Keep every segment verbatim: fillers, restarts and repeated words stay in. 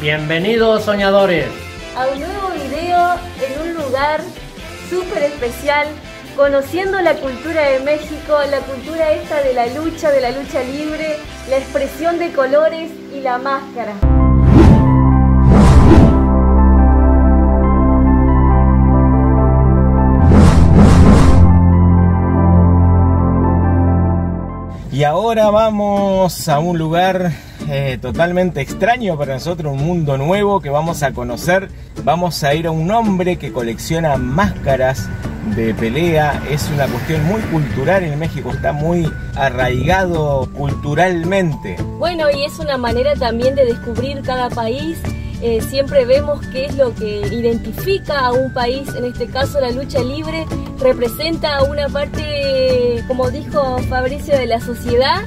Bienvenidos, soñadores, a un nuevo video en un lugar súper especial, conociendo la cultura de México, la cultura esta de la lucha, de la lucha libre, la expresión de colores y la máscara. Y ahora vamos a un lugar eh, totalmente extraño para nosotros, un mundo nuevo que vamos a conocer. Vamos a ir a un hombre que colecciona máscaras de pelea. Es una cuestión muy cultural en México, está muy arraigado culturalmente. Bueno, y es una manera también de descubrir cada país. Eh, siempre vemos qué es lo que identifica a un país, en este caso la lucha libre representa una parte, como dijo Fabricio, de la sociedad,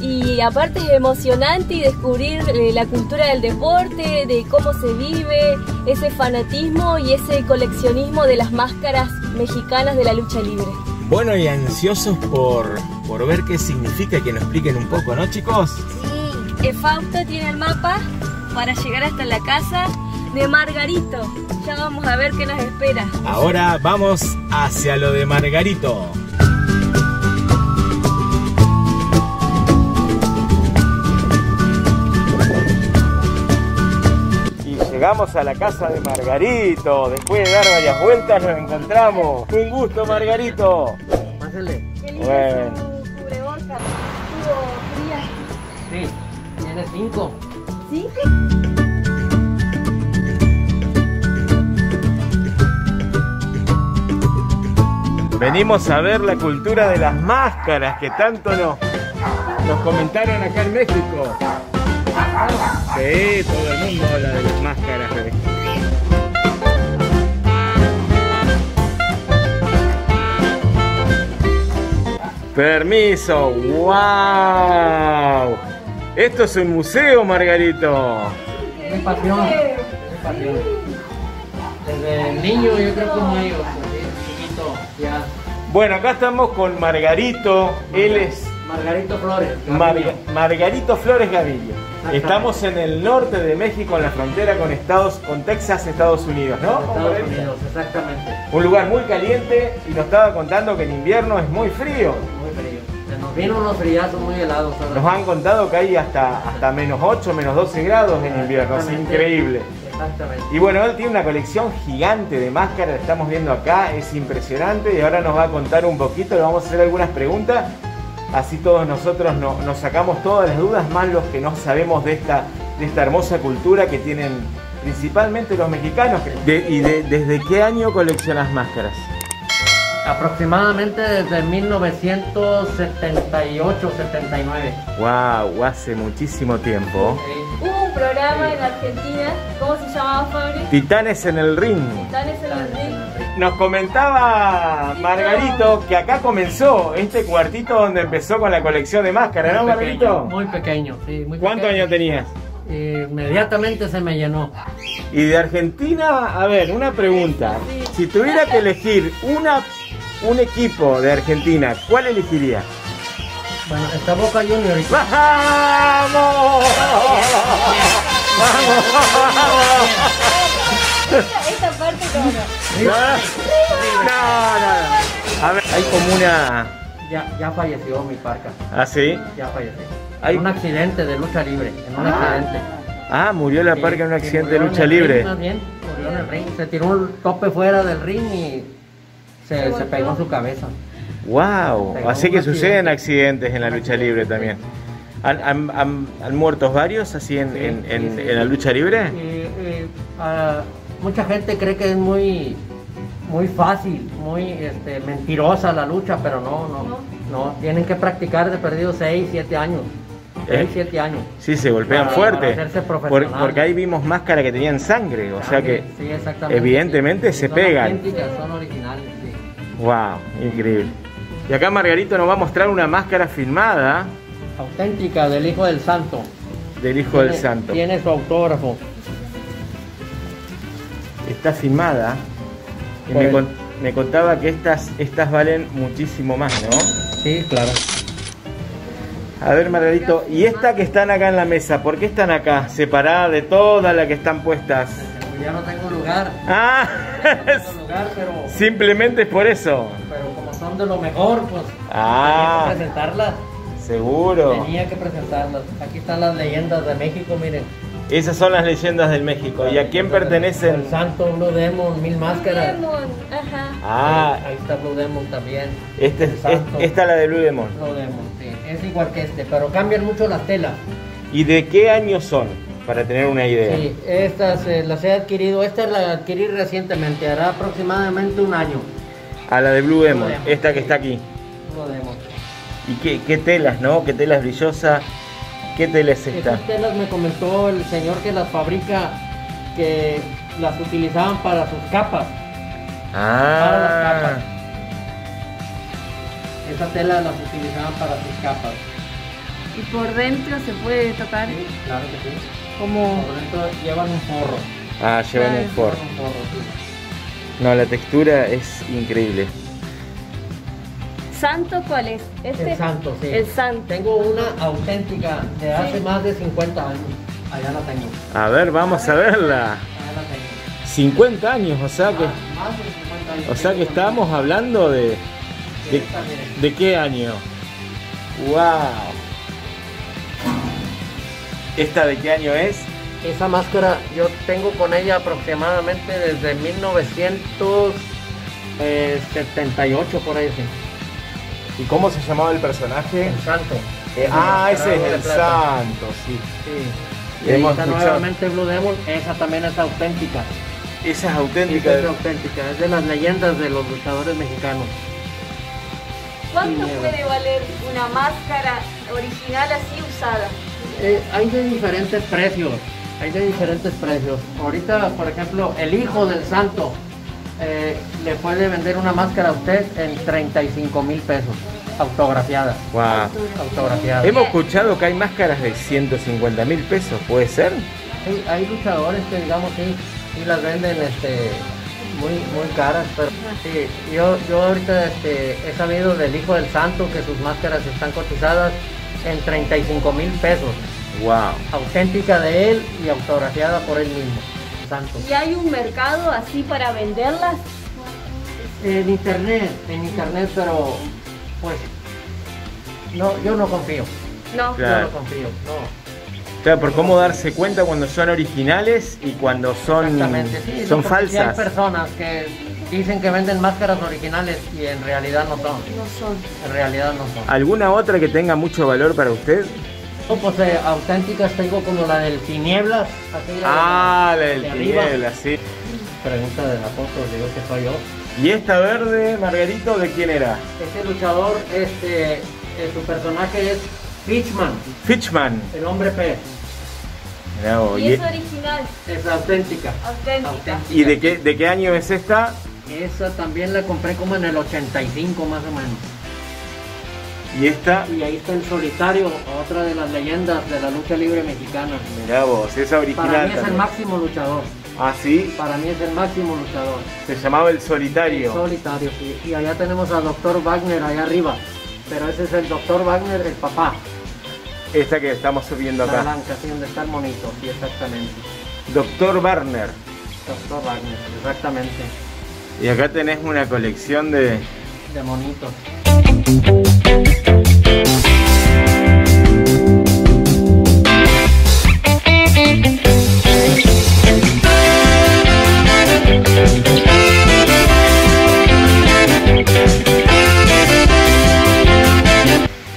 y aparte es emocionante descubrir eh, la cultura del deporte, de cómo se vive, ese fanatismo y ese coleccionismo de las máscaras mexicanas de la lucha libre. Bueno, y ansiosos por, por ver qué significa, que nos expliquen un poco, ¿no, chicos? Sí, eh, Fausto tiene el mapa para llegar hasta la casa de Margarito. Ya vamos a ver qué nos espera. Ahora vamos hacia lo de Margarito. Y llegamos a la casa de Margarito. Después de dar varias vueltas nos encontramos. Un gusto, Margarito. Pásale. Qué lindo. Bueno. Su cubreboca. ¿Tuvo fría? Sí. ¿Tiene cinco? ¿Sí? Venimos a ver la cultura de las máscaras que tanto nos, nos comentaron acá en México. Sí, todo el mundo habla de las máscaras. Permiso, wow. Esto es un museo, Margarito. Es pasión. Es pasión. Desde niño yo creo que como ellos. Bueno, acá estamos con Margarito, él es... Margarito Flores Gavillo. Mar... Margarito Flores Gavillo. Estamos en el norte de México, en la frontera con Estados, con Texas, Estados Unidos, ¿no? Estados Unidos, exactamente. Un lugar muy caliente, y nos estaba contando que en invierno es muy frío. Muy frío. Se nos vino unos friazos muy helados. ¿Sabes? Nos han contado que hay hasta, hasta menos ocho, menos doce grados en invierno, es increíble. Exactamente. Y bueno, él tiene una colección gigante de máscaras, la estamos viendo acá, es impresionante, y ahora nos va a contar un poquito, le vamos a hacer algunas preguntas, así todos nosotros no, nos sacamos todas las dudas, más los que no sabemos de esta, de esta hermosa cultura que tienen principalmente los mexicanos. De, ¿Y de, desde qué año coleccionas máscaras? Aproximadamente desde mil novecientos setenta y ocho, setenta y nueve. Wow, hace muchísimo tiempo. Sí. Hubo un programa sí. en Argentina, ¿cómo se llamaba, Fabri? Titanes en el Ring. Titanes en el Ring. Nos comentaba Margarito que acá comenzó este cuartito donde empezó con la colección de máscaras, ¿no, Margarito? Muy pequeño, sí, muy pequeño. ¿Cuántos años tenías? Inmediatamente se me llenó. Y de Argentina, a ver, una pregunta. Sí. Si tuviera que elegir una... un equipo de Argentina, ¿cuál elegiría? Bueno, está Boca Juniors. ¡Vamos! ¡Vamos! ¡Vamos! Esta parte no. No, no. A ver, hay como una... Ya, ya falleció mi Parca. ¿Ah, sí? Ya falleció. Hay un accidente de lucha libre, en un ah. accidente. Ah, murió la Parca en un accidente de lucha libre. Más bien, murió en el ring. Se tiró un tope fuera del ring y... Se, se pegó en su cabeza. ¡Wow! Así que suceden accidentes en la lucha libre también. ¿Han, han, han, han muerto varios así en, sí, en, en, sí, sí. en la lucha libre? Eh, eh, uh, mucha gente cree que es muy, muy fácil, muy este, mentirosa la lucha, pero no, no, no. Tienen que practicar de perdido seis, siete años. seis, siete años. Sí, se golpean para, fuerte. Para Por, porque ahí vimos máscaras que tenían sangre, o ah, sea que sí, evidentemente sí, se son pegan. Son originales. Wow, increíble. Y acá Margarito nos va a mostrar una máscara filmada. Auténtica, del hijo del Santo. Del hijo tiene, del Santo. Tiene su autógrafo. Está filmada. Y me, con, me contaba que estas, estas valen muchísimo más, ¿no? Sí, claro. A ver, Margarito, y esta que están acá en la mesa, ¿por qué están acá? Separada de todas las que están puestas. Porque ya no tengo lugar. Ah, no tengo lugar, pero... simplemente es por eso. Pero como son de lo mejor, pues ah, tenía que presentarlas. Seguro. Tenía que presentarlas. Aquí están las leyendas de México, miren. Esas son las leyendas del México. ¿Y a quién pertenecen? El Santo, Blue Demon, Mil Máscaras. Blue Demon, ajá. Ah, ahí está Blue Demon también. Este, este, esta es la de Blue Demon. Blue Demon, sí. Es igual que este, pero cambian mucho las telas. ¿Y de qué año son? Para tener una idea. Sí, estas eh, las he adquirido. Esta la adquirí recientemente, hará aproximadamente un año. A la de Blue Demon, Blue Demon esta sí, que está aquí. Blue Demon. ¿Y qué, qué telas, no? ¿Qué telas brillosas? ¿Qué telas es esta? Estas telas me comentó el señor que las fabrica, que las utilizaban para sus capas. Ah. Para las capas. Esta tela las utilizaban para sus capas. ¿Y por dentro se puede tocar? Sí, claro que sí. ¿Cómo? Por dentro llevan un forro. Ah, llevan ah, un forro. Un forro sí. No, la textura es increíble. ¿Santo cuál es? Este... El Santo, sí. El Santo. Tengo una auténtica de hace sí. más de cincuenta años. Allá la tengo. A ver, vamos a, ver. a verla. Allá la tengo. cincuenta años, o sea que... Ah, más de cincuenta años. O sea que estamos hablando de... ¿De, de, ¿de qué año? ¡Wow! ¿Esta de qué año es? Esa máscara yo tengo con ella aproximadamente desde mil novecientos setenta y ocho, por ahí sí. ¿Y cómo se llamaba el personaje? El Santo. El ah, el ese es el Santo, sí. sí. Y esta escuchado. nuevamente Blue Demon, esa también es auténtica. Esa es auténtica. Esa es auténtica, es de las leyendas de los luchadores mexicanos. ¿Cuánto puede valer una máscara original así usada? Eh, hay de diferentes precios, hay de diferentes precios. Ahorita, por ejemplo, el hijo del Santo eh, le puede vender una máscara a usted en treinta y cinco mil pesos, autografiada. Wow. Autografiada. Hemos escuchado que hay máscaras de ciento cincuenta mil pesos, ¿puede ser? Sí, hay luchadores que, digamos, sí, sí las venden, este... muy muy caras, pero sí, yo, yo ahorita este, he sabido del hijo del Santo que sus máscaras están cotizadas en treinta y cinco mil pesos. Wow. Auténtica de él y autografiada por él mismo, Santo. ¿Y hay un mercado así para venderlas? En internet, en internet, pero pues no, yo no confío. No. Claro. Yo no confío, no. Claro, por cómo darse cuenta cuando son originales y cuando son, sí, son falsas. Hay personas que dicen que venden máscaras originales y en realidad no son. No son. En realidad no son. ¿Alguna otra que tenga mucho valor para usted? No, pues eh, auténticas tengo como la del Tinieblas. Así la ah, de, la del de Tinieblas, sí. Pregunta de la foto, digo que soy yo. ¿Y esta verde, Margarito, de quién era? Este luchador, este, su personaje es Fishman. Fishman. El hombre pez. No, y es y... original. Es auténtica. Auténtica. Auténtica. ¿Y de qué, de qué año es esta? Esa también la compré como en el ochenta y cinco más o menos. ¿Y esta? Y ahí está El Solitario, otra de las leyendas de la lucha libre mexicana. Mirá vos, esa original. Para mí es también el máximo luchador. ¿Ah, sí? Para mí es el máximo luchador. Se llamaba El Solitario. El Solitario, sí. Y allá tenemos al Doctor Wagner allá arriba. Pero ese es el Doctor Wagner, el papá. Esta que estamos subiendo acá. La blanca, sí, donde está el monito, sí, exactamente. Doctor Wagner. Doctor Wagner, exactamente. Y acá tenés una colección de... de monitos.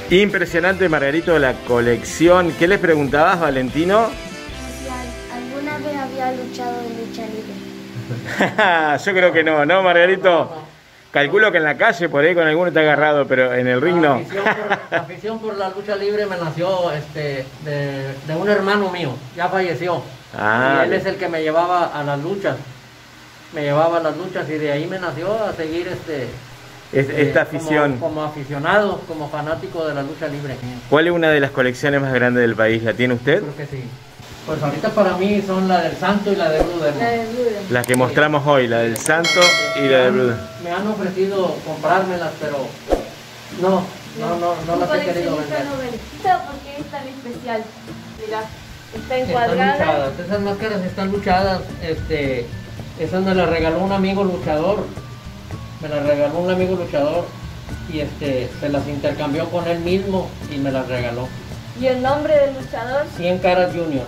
Impresionante, Margarito, la colección. ¿Qué les preguntabas, Valentino? ¿Alguna vez había luchado en lucha libre? Yo creo que no, ¿no, Margarito? Calculo que en la calle por ahí con alguno te ha agarrado, pero en el ring no. La afición por la lucha libre me nació este, de, de un hermano mío, ya falleció. Ah, y él es el que me llevaba a las luchas. Me llevaba a las luchas y de ahí me nació a seguir este... esta eh, afición. Como, como aficionado, como fanático de la lucha libre. ¿Cuál es una de las colecciones más grandes del país? ¿La tiene usted? Creo que sí. Pues ahorita para mí son la del Santo y la de Blue Demon. La de Blue Demon. Las que mostramos sí. hoy, la del Santo sí. y la de Blue Demon. Me han ofrecido comprármelas, pero no, No, no, no las he querido vender. No porque es tan especial. Mirá, está encuadrada. Están luchadas, esas máscaras están luchadas. Este, esas me las regaló un amigo luchador. Me las regaló un amigo luchador y este, se las intercambió con él mismo y me las regaló. ¿Y el nombre del luchador? Cien Caras Junior.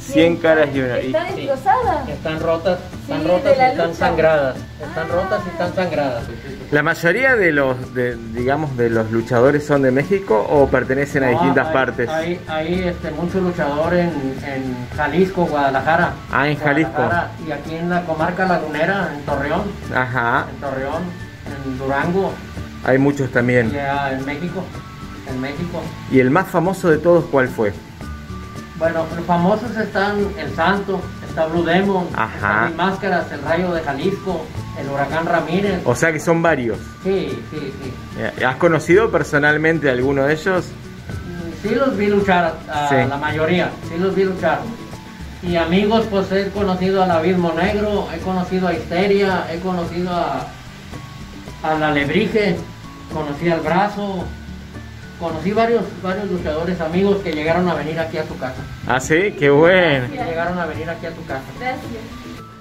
Cien Caras Junior. ¿Están destrozadas? Sí, están rotas, están sí, rotas y están lucha. sangradas. Están ah. rotas y están sangradas. ¿La mayoría de los, de, digamos, de los luchadores son de México o pertenecen a ah, distintas hay, partes? Hay, hay este, muchos luchadores en, en Jalisco, Guadalajara. Ah, en Guadalajara, Jalisco. Y aquí en la comarca lagunera, en Torreón. Ajá. En Torreón, en Durango. Hay muchos también. Ya, en México. En México. ¿Y el más famoso de todos cuál fue? Bueno, los famosos están El Santo, está Blue Demon, está Mil Máscaras, el Rayo de Jalisco, el Huracán Ramírez. O sea que son varios. Sí, sí, sí. ¿Has conocido personalmente a alguno de ellos? Sí los vi luchar, a sí. la mayoría, sí los vi luchar. Y amigos, pues he conocido al Abismo Negro, he conocido a Histeria, he conocido a, a la Alebrije, conocí al Brazo. Conocí varios, varios luchadores amigos que llegaron a venir aquí a tu casa. Ah, sí, qué bueno. Que llegaron a venir aquí a tu casa. Gracias.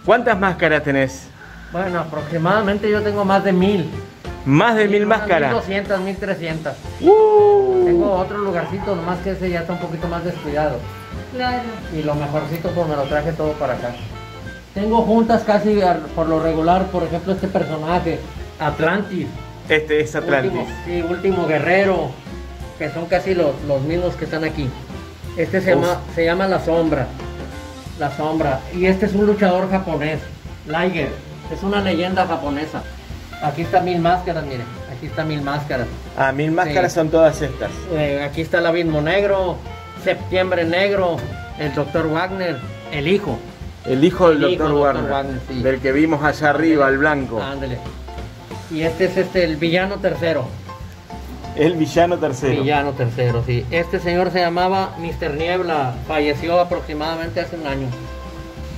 ¿Cuántas máscaras tenés? Bueno, aproximadamente yo tengo más de mil. ¿Más de sí, mil máscaras? mil doscientas, mil trescientas. Uh. Tengo otro lugarcito, nomás que ese ya está un poquito más descuidado. Claro. Y lo mejorcito, pues me lo traje todo para acá. Tengo juntas casi por lo regular, por ejemplo, este personaje, Atlantis. Este es Atlantis. Último, sí, último guerrero. Que son casi los, los mismos que están aquí. Este se llama, se llama La Sombra. La Sombra. Y este es un luchador japonés. Liger. Es una leyenda japonesa. Aquí está Mil Máscaras, miren. Aquí está Mil Máscaras. Ah, Mil Máscaras sí. Son todas estas. Eh, aquí está el Abismo Negro, Septiembre Negro, el Doctor Wagner, el hijo. El hijo del Doctor Wagner. Wagner sí. Del que vimos allá arriba, el blanco. Ándale. Y este es este, el villano tercero. El villano tercero. Villano tercero, sí. Este señor se llamaba mister Niebla, falleció aproximadamente hace un año.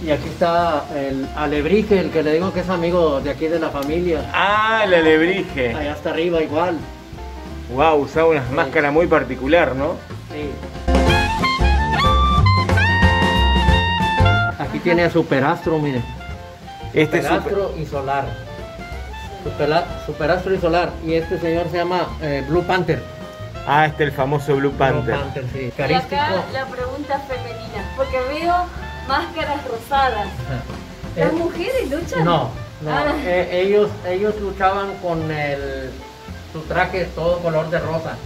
Y aquí está el Alebrije, el que le digo que es amigo de aquí de la familia. Ah, el Alebrije. Allá hasta arriba igual. Wow, usaba unas máscaras muy particular, ¿no? Sí. Aquí tiene a Superastro, miren. Este Superastro y Solar. Superastro y Solar, y este señor se llama eh, Blue Panther. Ah, este el famoso Blue Panther. Blue Panther sí. Y acá la pregunta femenina, porque veo máscaras rosadas. ¿Las eh, mujeres luchan? No, no. Ah. Eh, ellos, ellos luchaban con el, su traje todo color de rosa.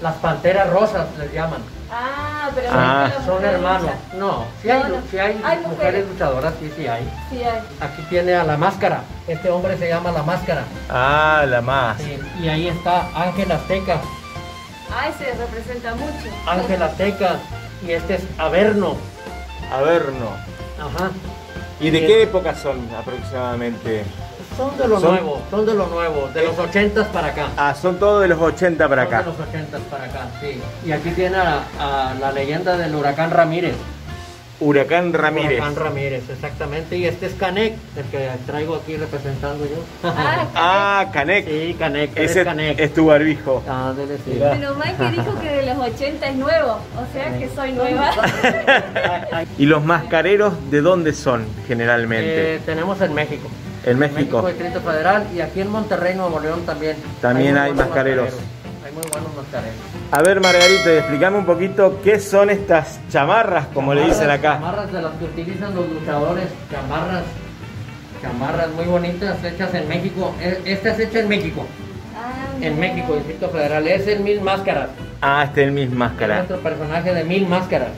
Las panteras rosas les llaman. Ah, pero ah. son hermanos. Lucha. No, si sí hay, no, no. Sí hay, hay mujeres. mujeres luchadoras, sí, sí hay. sí hay. Aquí tiene a La Máscara. Este hombre se llama La Máscara. Ah, La Máscara. Sí. Y ahí está Ángel Azteca. Ah, ese representa mucho. Ángel Azteca. Y este es Averno. Averno. Ajá. ¿Y, ¿Y de qué época son aproximadamente? Son de lo son, nuevo, son de lo nuevo, de los ochentas para acá. Ah, son todos de los ochenta para acá. Son de los ochentas para acá, sí. Y aquí tiene a, a la leyenda del Huracán Ramírez. Huracán Ramírez. Huracán Ramírez, exactamente. Y este es Canec, el que traigo aquí representando yo. Ah, Canec. Sí, Canec. Ese es, Canec. Es tu barbijo. Ah, dele, sí. Pero Mike dijo que de los ochenta es nuevo, o sea que soy nueva. ¿Y los mascareros de dónde son generalmente? Eh, tenemos en México. En México. México, Distrito Federal, y aquí en Monterrey, Nuevo León también. También hay, hay mascareros. mascareros. Hay muy buenos mascareros. A ver, Margarito, explícame un poquito qué son estas chamarras, como chamarras, le dicen acá. Chamarras de las que utilizan los luchadores, chamarras, chamarras muy bonitas, hechas en México. Esta es hecha en México. Ah, en no. México, Distrito Federal. Es el Mil Máscaras. Ah, este es el Mil Máscaras. Es nuestro personaje de Mil Máscaras.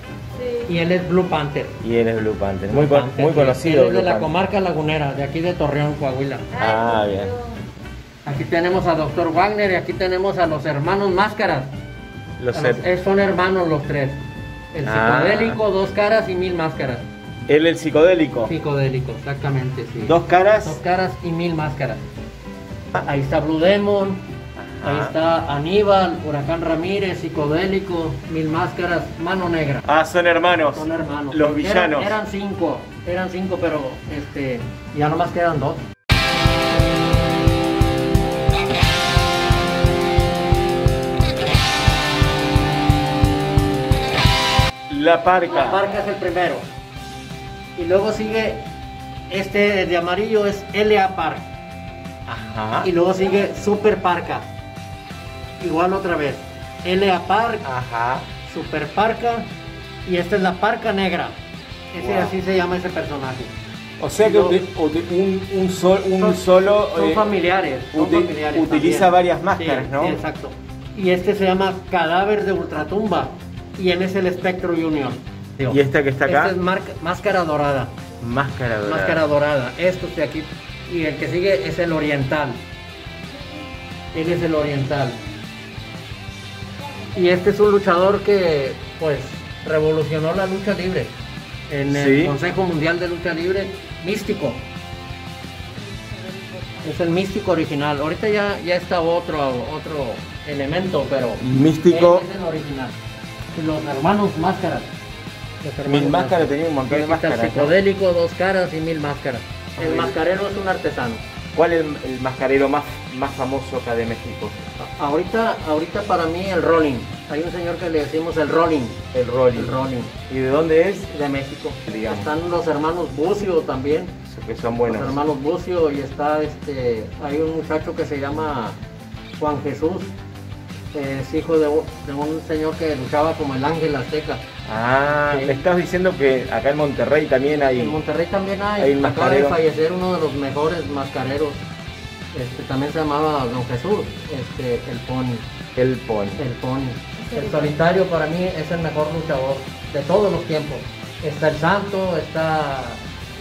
Y él es Blue Panther. Y él es Blue Panther, muy, Blue Panther, muy conocido. Él es de la comarca lagunera, de aquí de Torreón, Coahuila. Ah, bien. Aquí tenemos a Doctor Wagner y aquí tenemos a los hermanos Máscaras. Los los, son hermanos los tres. El Psicodélico, ah. Dos Caras y Mil Máscaras. Él el Psicodélico. Psicodélico, exactamente, sí. Dos Caras. Dos Caras y Mil Máscaras. Ahí está Blue Demon. Ahí está Aníbal, Huracán Ramírez, Psicodélico, Mil Máscaras, Mano Negra. Ah, son hermanos. Son hermanos. Los villanos. Eran, eran cinco, eran cinco, pero este, ya nomás quedan dos. La Parca. La Parca es el primero. Y luego sigue este de amarillo, es L A Park. Ajá. Y luego sigue Super Parca. Igual otra vez. L A Park. Ajá. Super Parca. Y esta es la Parca Negra. Ese, wow. Así se llama ese personaje. O sea que util, util, un, un, sol, un son, solo... Son eh, familiares, son util, familiares. Utiliza también varias máscaras, sí, ¿no? Sí, exacto. Y este se llama Cadáver de Ultratumba. Y él es el Espectro Junior. Digo, ¿y esta que está acá? Esta es mar, Máscara Dorada. Máscara Dorada. Máscara Dorada. Esto de aquí. Y el que sigue es el Oriental. Él es el Oriental. Y este es un luchador que, pues, revolucionó la lucha libre. En el sí. Consejo Mundial de Lucha Libre, Místico. Es el Místico original. Ahorita ya, ya está otro, otro elemento, pero Místico es el original. Los hermanos Máscaras. Los hermanos Mil Máscaras, tenía un montón de máscaras. Psicodélico, ¿no? Dos Caras y Mil Máscaras. El okay. Mascarero es un artesano. ¿Cuál es el, el mascarero más, más famoso acá de México? Ahorita, ahorita para mí el Rolling. Hay un señor que le decimos el Rolling. El Rolling. El Rolling. ¿Y de dónde es? De México. Digamos. Están los hermanos Bucio también. Que son buenos. Los hermanos Bucio y está este... Hay un muchacho que se llama Juan Jesús. Es hijo de, de un señor que luchaba como el Ángel Azteca. Ah, sí. Me estás diciendo que acá en Monterrey también hay... En Monterrey también hay. hay Acaba de fallecer uno de los mejores mascareros. Este, también se llamaba Don Jesús. Este, el Pony. El Pony. El Pony. El Solitario para mí es el mejor luchador de todos los tiempos. Está El Santo, está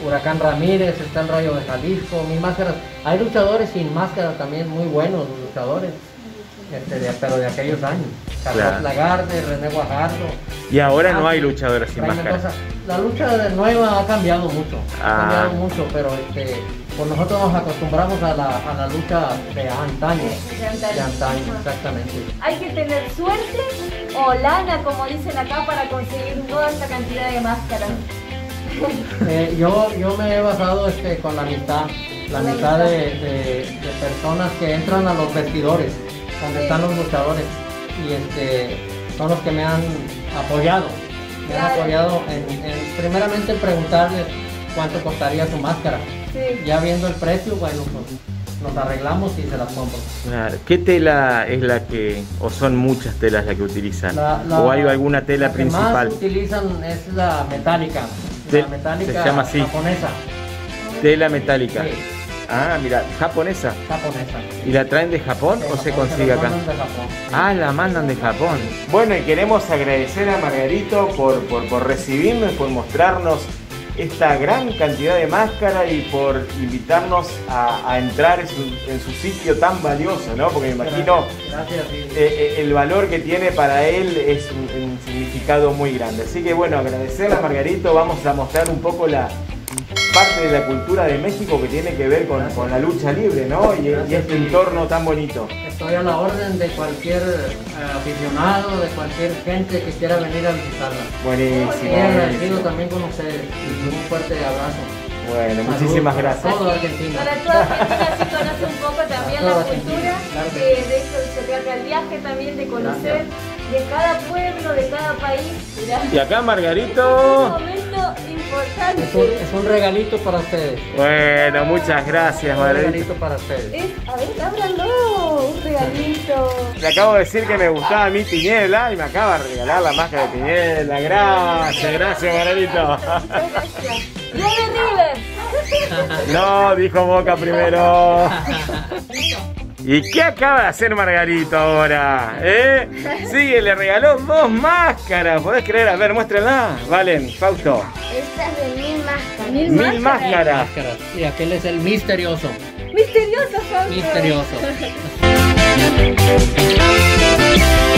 Huracán Ramírez, está el Rayo de Jalisco, Mil Máscaras. Hay luchadores sin máscara también, muy buenos luchadores. Este, de, pero de aquellos años, Carlos claro. Lagarde, René Guajardo. Y ahora Ante, no hay luchadores sin máscara. La lucha nueva ha cambiado mucho, ah. ha cambiado mucho, pero este, pues nosotros nos acostumbramos a la, a la lucha de antaño, de antaño, de antaño exactamente. Hay que tener suerte o lana, como dicen acá, para conseguir toda esta cantidad de máscaras. eh, yo, yo me he basado este, con la amistad, la amistad de, de, de personas que entran a los vestidores, donde sí. están los luchadores, y este, son los que me han apoyado, me claro. han apoyado en, en, primeramente en preguntarles cuánto costaría su máscara, sí. ya viendo el precio, bueno, pues, nos arreglamos y se las compro. Claro. ¿Qué tela es la que, o son muchas telas las que utilizan, la, la, o hay alguna tela la principal? La que más utilizan es la metálica, Te, la metálica se llama así. japonesa. Tela metálica. Sí. Ah, mira, japonesa. Japonesa. ¿Y la traen de Japón sí, o Japón, se consigue acá? La mandan de Japón. Sí. Ah, la mandan de Japón. Bueno, y queremos agradecer a Margarito por, por, por recibirnos, por mostrarnos esta gran cantidad de máscara y por invitarnos a, a entrar en su, en su sitio tan valioso, ¿no? Porque me imagino gracias, gracias, eh, el valor que tiene para él es un, un significado muy grande. Así que bueno, agradecerle a Margarito, vamos a mostrar un poco la... parte de la cultura de México que tiene que ver con, con la lucha libre, ¿no? Y, y este entorno tan bonito. Estoy a la orden de cualquier eh, aficionado, de cualquier gente que quiera venir a visitarla. Buenísimo. Y agradecido también con ustedes. Un fuerte abrazo. Bueno, Salud. muchísimas gracias. Para toda Argentina. Para toda Argentina, sí conoce un poco también la cultura, claro que... de, de eso se trata el viaje también, de conocer gracias. de cada pueblo, de cada país. Mirá. Y acá Margarito... Importante. Es, un, es un regalito para ustedes. Bueno, muchas gracias, Margarito. Un regalito para ustedes. Es, a ver, háblalo, un regalito. Le acabo de decir que me gustaba a mí Tiniebla y me acaba de regalar la máscara de Tiniebla. Gracias, gracias, Margarito. Muchas gracias. ¡Viene River! No, dijo Boca primero. ¿Y qué acaba de hacer Margarito ahora? ¿Eh? Sí, le regaló dos máscaras. ¿Podés creer? A ver, muéstrenla. Valen, Fausto. Esta es de Mil Máscaras. Mil, mil máscaras. máscaras. Y aquel es el misterioso. Misterioso, Fausto. Misterioso.